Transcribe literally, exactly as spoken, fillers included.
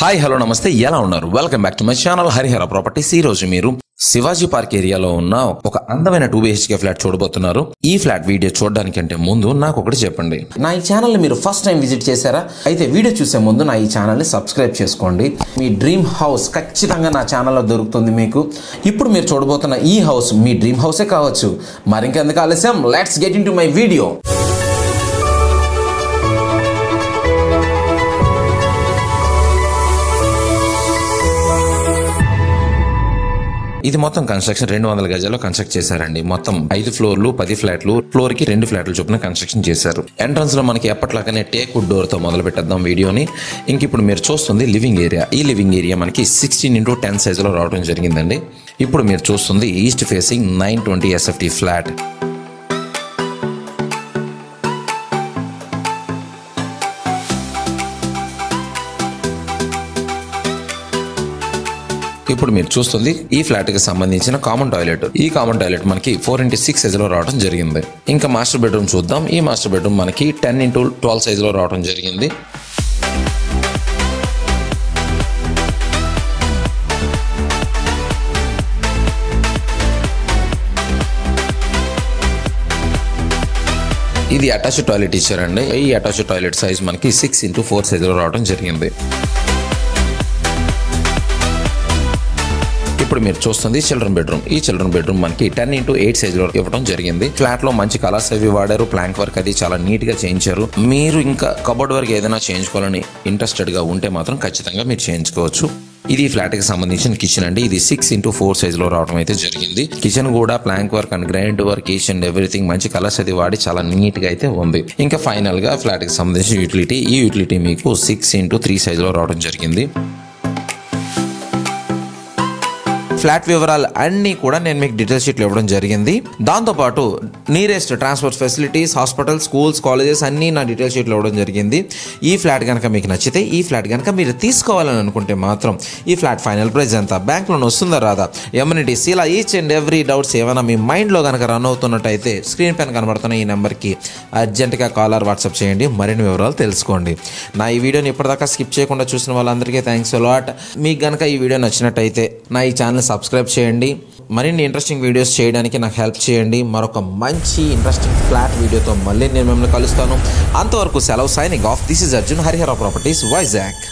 Hi, hello, namaste, yala unnaru. Welcome back to my channel, Harihara Properties. Ee roju meeru Shivaji Park area lo unna oka andamaina two B H K flat chodabothunaru. Ee flat video chodanikante mundu naaku okati cheppandi. Na ee channel ni meeru first time visit chesara aithe video chuse mundu na ee channel ni subscribe cheskondi. Mee dream house kachithanga na channel lo dorukutundi meeku. Ippudu meeru chodabothuna ee house mee dream house e kavachu. Mari inkenduku alsem, let's get into my video. This is the construction of two hundred గజాల్లో construct చేశారండి మొత్తం five ఫ్లోర్లు ten ఫ్లాట్లు floor కి two ఫ్లాట్లు చొప్పున construction చేశారు entrance లో మనకి ఎప్పటిలాగానే టేక్ వుడ్ డోర్ తో మొదలు పెట్టద్దాం వీడియోని ఇంక ఇప్పుడు మీరు చూస్తుంది లివింగ్ ఏరియా ఈ లివింగ్ ఏరియా మనకి sixteen by ten సైజ్ లో రావడం జరిగిందండి ఇప్పుడు మీరు చూస్తుంది east facing nine twenty S F T flat ఇప్పుడు మీరు చూస్తుంది ఈ ఫ్లాట్ కి సంబంధించిన కామన్ టాయిలెట్ ఈ కామన్ టాయిలెట్ మనకి four by six సైజ్ లో రావడం జరిగింది ఇంకా మాస్టర్ బెడ్ రూమ్ చూద్దాం ఈ మాస్టర్ బెడ్ రూమ్ మనకి ten by twelve సైజ్ లో రావడం జరిగింది ఇది అటాచ్డ్ టాయిలెట్ ఇచ్చారండి ఈ అటాచ్డ్ టాయిలెట్ సైజ్ మనకి six by four సైజ్ లో రావడం జరిగింది ఇప్పుడు మీరు చూస్తుంది చిల్డ్రన్ బెడ్రూమ్ ఈ చిల్డ్రన్ బెడ్రూమ్ మనకి ten by eight సైజ్ లో ఇవ్వడం జరిగింది ఫ్లాట్ లో మంచి కలర్స్ అవి వాడారు ప్లాంక్ వర్క్ అది చాలా నీట్ గా చేయించారు మీరు ఇంకా కబోర్డ్ వర్క్ ఏదైనా చేయించుకోవాలని ఇంట్రెస్టెడ్ గా ఉంటే మాత్రం ఖచ్చితంగా మీరు చేయించుకోవచ్చు ఇది ఫ్లాట్ కి సంబంధించిన కిచెన్ అండి ఇది six by four సైజ్ లో రావడం అయితే జరిగింది కిచెన్ కూడా plank work and grind work each and everything మంచి కలర్స్ అది వాడి చాలా నీట్ గా అయితే ఉంది ఇంకా ఫైనల్ గా ఫ్లాట్ కి సంబంధించిన యూటిలిటీ ఈ యూటిలిటీ మీకు six by three సైజ్ లో రావడం జరిగింది ఫ్లాట్ వివరాలు అన్ని కూడా నేను మీకు డీటెయిల్ షీట్ ఇవ్వడం జరిగింది దాంతో పాటు nearest transport facilities hospital schools colleges అన్ని నా డీటెయిల్ షీట్ ఇవ్వడం జరిగింది ఈ ఫ్లాట్ గనక మీకు నచ్చితే ఈ ఫ్లాట్ గనక మీరు తీసుకోవాలని అనుకుంటే మాత్రం ఈ ఫ్లాట్ ఫైనల్ ప్రైస్ ఎంత బ్యాంక్ లోన్ వస్తుందా రాదా ఎమ్యూనిటీస్ ఇలా ఈచ్ అండ్ ఎవ్రీ డౌట్స్ ఏమైనా మీ మైండ్ లో గనక రన్ అవుతున్నట్టయితే స్క్రీన్ పైన కనబడుతున్న ఈ నెంబర్కి అర్జెంట్గా కాల్ ఆర్ వాట్సాప్ చేయండి మరిన్ని వివరాలు తెలుసుకోండి నా ఈ వీడియోని ఇప్పటిదాకా స్కిప్ చేయకుండా చూసిన వాళ్ళందరికీ థ్యాంక్స్ అ లాట్ మీకు గనక ఈ వీడియో నచ్చినట్టయితే నా ఈ ఛానల్ సబ్స్క్రైబ్ చేయండి మరిన్ని ఇంట్రెస్టింగ్ వీడియోస్ చేయడానికి నాకు హెల్ప్ చేయండి మరొక మంచి ఇంట్రెస్టింగ్ ఫ్లాట్ వీడియోతో మళ్ళీ నేను మిమ్మల్ని కలుస్తాను అంతవరకు సెలవు signing off this is Arjun Harihara properties Vizag